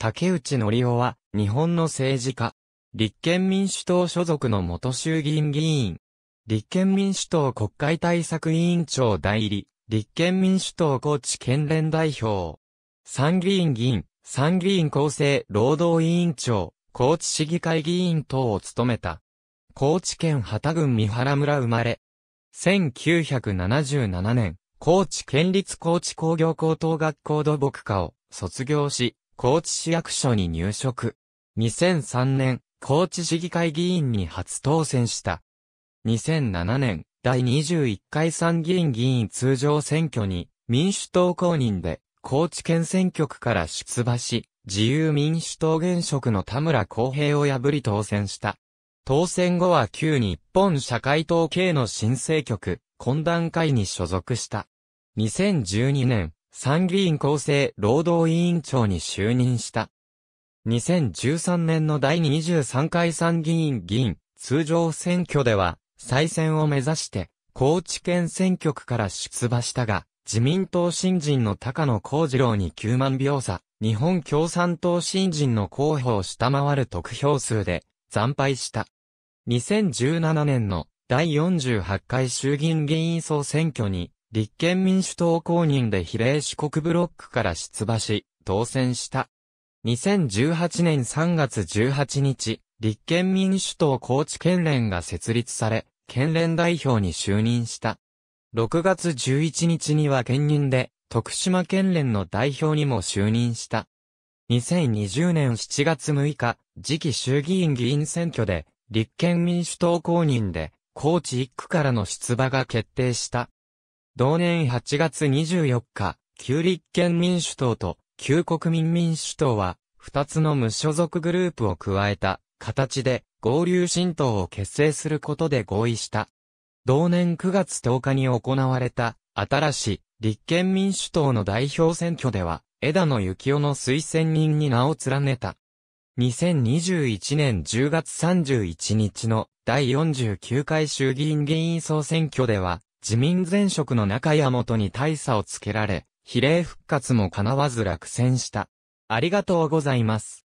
竹内則夫は、日本の政治家。立憲民主党所属の元衆議院議員。立憲民主党国会対策委員長代理。立憲民主党高知県連代表。参議院議員。参議院厚生労働委員長。高知市議会議員等を務めた。高知県幡郡三原村生まれ。1977年、高知県立高知工業高等学校土木科を卒業し、高知市役所に入職。2003年、高知市議会議員に初当選した。2007年、第21回参議院議員通常選挙に民主党公認で高知県選挙区から出馬し、自由民主党現職の田村康平を破り当選した。当選後は旧日本社会党系の新政局、懇談会に所属した。2012年、参議院厚生労働委員長に就任した。2013年の第23回参議院議員通常選挙では再選を目指して高知県選挙区から出馬したが自民党新人の高野光二郎に9万票差、日本共産党新人の候補を下回る得票数で惨敗した。2017年の第48回衆議院議員総選挙に立憲民主党公認で比例四国ブロックから出馬し、当選した。2018年3月18日、立憲民主党高知県連が設立され、県連代表に就任した。6月11日には兼任で、徳島県連の代表にも就任した。2020年7月6日、次期衆議院議員選挙で、立憲民主党公認で、高知1区からの出馬が決定した。同年8月24日、旧立憲民主党と旧国民民主党は、2つの無所属グループを加えた形で合流新党を結成することで合意した。同年9月10日に行われた新しい立憲民主党の代表選挙では、枝野幸男の推薦人に名を連ねた。2021年10月31日の第49回衆議院議員総選挙では、自民前職の中谷元に大差をつけられ、比例復活も叶わず落選した。ありがとうございます。